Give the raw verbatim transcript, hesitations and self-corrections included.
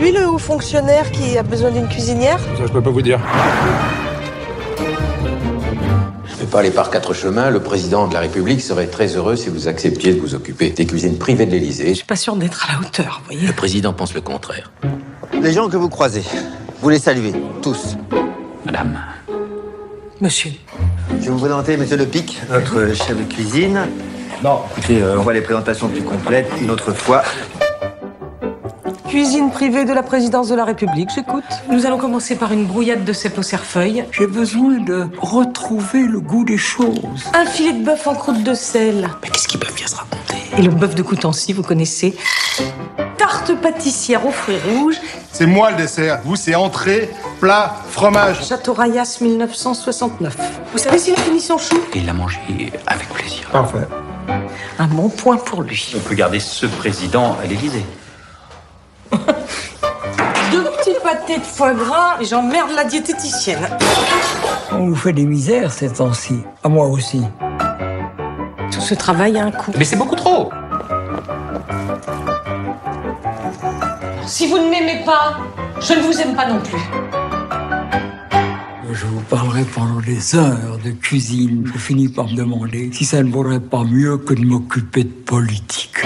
lui le haut fonctionnaire qui a besoin d'une cuisinière? Ça, je peux pas vous dire. Je ne fais pas les par quatre chemins. Le président de la République serait très heureux si vous acceptiez de vous occuper des cuisines privées de l'Élysée. Je suis pas sûre d'être à la hauteur, vous voyez. Le président pense le contraire. Les gens que vous croisez, vous les saluez, tous. Madame. Monsieur. Je vous présenter Monsieur Le Pic, notre chef de cuisine. Non, écoutez, euh, on voit les présentations plus complètes une autre fois. Cuisine privée de la présidence de la République, j'écoute. Nous allons commencer par une brouillade de cèpe au cerfeuil. J'ai besoin de retrouver le goût des choses. Un filet de bœuf en croûte de sel. Mais qu'est-ce qu'ils peuvent bien se raconter? Et le bœuf de Coutancy, vous connaissez? Tarte pâtissière aux fruits rouges. C'est moi le dessert. Vous, c'est entrée, plat, fromage. Château Rayas mille neuf cent soixante-neuf. Vous savez s'il a fini son chou? Il l'a mangé avec plaisir. Parfait. Un bon point pour lui. On peut garder ce président à l'Élysée. Deux petits pâtés de foie gras et j'emmerde la diététicienne. On nous fait des misères ces temps-ci. À moi aussi. Tout ce travail a un coût. Mais c'est beaucoup trop. Si vous ne m'aimez pas, je ne vous aime pas non plus. Je vous parlerai pendant des heures de cuisine. Je finis par me demander si ça ne vaudrait pas mieux que de m'occuper de politique.